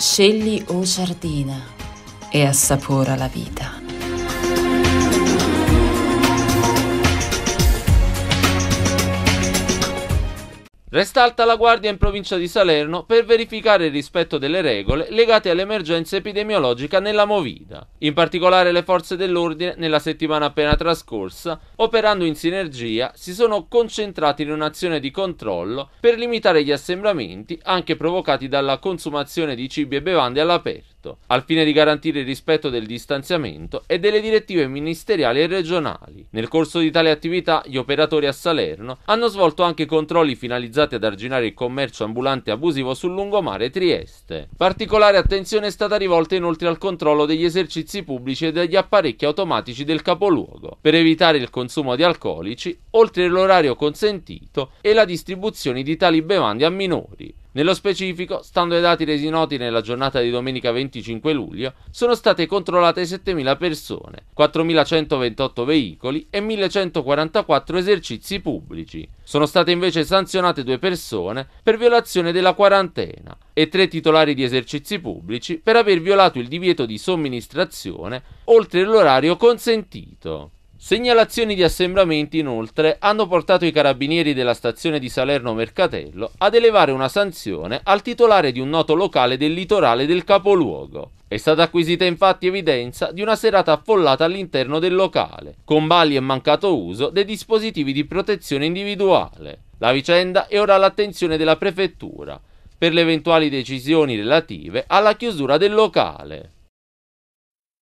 Scegli o sardina e assapora la vita. Resta alta la guardia in provincia di Salerno per verificare il rispetto delle regole legate all'emergenza epidemiologica nella Movida, in particolare le forze dell'ordine nella settimana appena trascorsa, operando in sinergia, si sono concentrati in un'azione di controllo per limitare gli assembramenti anche provocati dalla consumazione di cibi e bevande all'aperto, al fine di garantire il rispetto del distanziamento e delle direttive ministeriali e regionali. Nel corso di tale attività gli operatori a Salerno hanno svolto anche controlli finalizzati ad arginare il commercio ambulante abusivo sul lungomare Trieste. Particolare attenzione è stata rivolta inoltre al controllo degli esercizi pubblici e degli apparecchi automatici del capoluogo, per evitare il consumo di alcolici, oltre l'orario consentito e la distribuzione di tali bevande a minori. Nello specifico, stando ai dati resi noti nella giornata di domenica 25 luglio, sono state controllate 7.000 persone, 4.128 veicoli e 1.144 esercizi pubblici. Sono state invece sanzionate 2 persone per violazione della quarantena e 3 titolari di esercizi pubblici per aver violato il divieto di somministrazione oltre l'orario consentito. Segnalazioni di assembramenti inoltre hanno portato i carabinieri della stazione di Salerno Mercatello ad elevare una sanzione al titolare di un noto locale del litorale del capoluogo. È stata acquisita infatti evidenza di una serata affollata all'interno del locale, con balli e mancato uso dei dispositivi di protezione individuale. La vicenda è ora all'attenzione della prefettura per le eventuali decisioni relative alla chiusura del locale.